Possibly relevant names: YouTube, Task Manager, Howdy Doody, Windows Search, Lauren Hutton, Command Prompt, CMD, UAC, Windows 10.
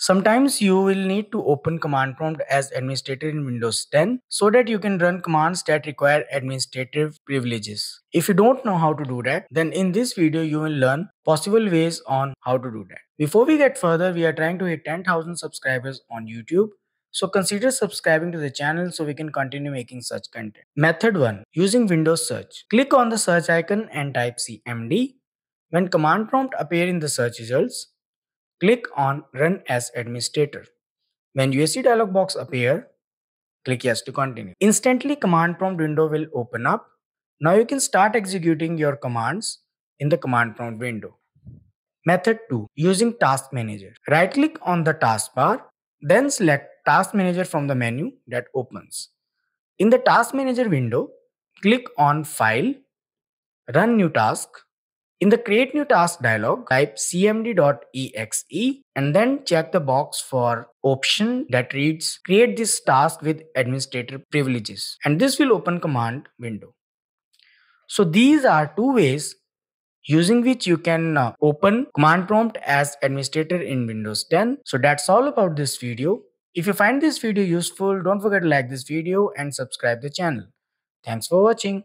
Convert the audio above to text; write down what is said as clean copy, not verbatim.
Sometimes you will need to open Command Prompt as administrator in Windows 10 so that you can run commands that require administrative privileges. If you don't know how to do that, then in this video you will learn possible ways on how to do that. Before we get further, we are trying to hit 10,000 subscribers on YouTube. So consider subscribing to the channel so we can continue making such content. Method 1. Using Windows search. Click on the search icon and type CMD. When Command Prompt appears in the search results, click on Run as Administrator. When UAC dialog box appears, click Yes to continue. Instantly Command Prompt window will open up. Now you can start executing your commands in the Command Prompt window. Method 2. Using Task Manager. Right click on the taskbar, then select Task Manager from the menu that opens. In the Task Manager window, click on File, Run New Task. In the Create New Task dialog, type cmd.exe and then check the box for option that reads Create this task with administrator privileges, and this will open command window. So these are two ways using which you can open Command Prompt as administrator in Windows 10. So that's all about this video. If you find this video useful, don't forget to like this video and subscribe the channel. Thanks for watching.